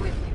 with